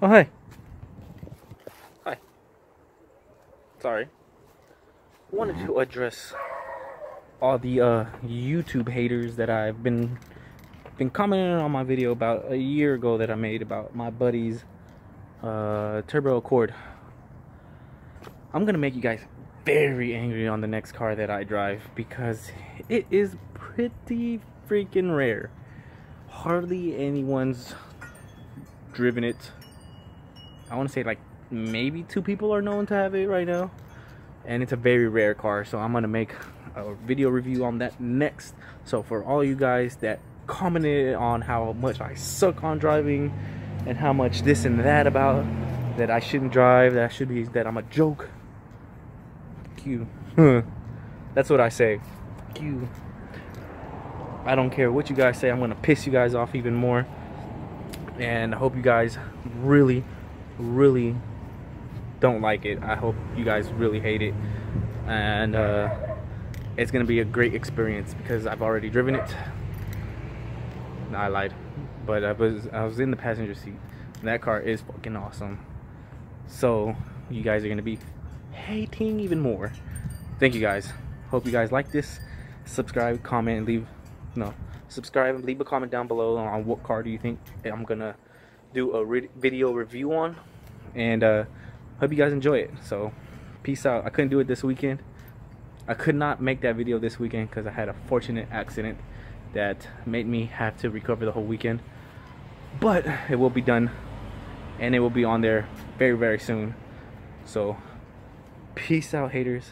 Oh, hey. Hi. Sorry. I wanted to address all the YouTube haters that I've been commenting on my video about a year ago that I made about my buddy's Turbo Accord. I'm gonna make you guys very angry on the next car that I drive because it is pretty freaking rare. Hardly anyone's driven it. I want to say like maybe 2 people are known to have it right now, and it's a very rare car, so I'm gonna make a video review on that next. So for all you guys that commented on how much I suck on driving and how much this and that about that I shouldn't drive, that I should be, that I'm a joke, fuck you. That's what I say, fuck you. I don't care what you guys say, I'm gonna piss you guys off even more, and I hope you guys really don't like it. I hope you guys really hate it, and it's gonna be a great experience because I've already driven it. Nah, I lied, but I was in the passenger seat. That car is fucking awesome, so you guys are gonna be hating even more. Thank you guys, hope you guys like this. Subscribe, comment, and leave subscribe and leave a comment down below on what car do you think I'm gonna do a video review on, and hope you guys enjoy it. So peace out. I couldn't do it this weekend. I could not make that video this weekend because I had a fortunate accident that made me have to recover the whole weekend, but it will be done and it will be on there very, very soon. So peace out, haters.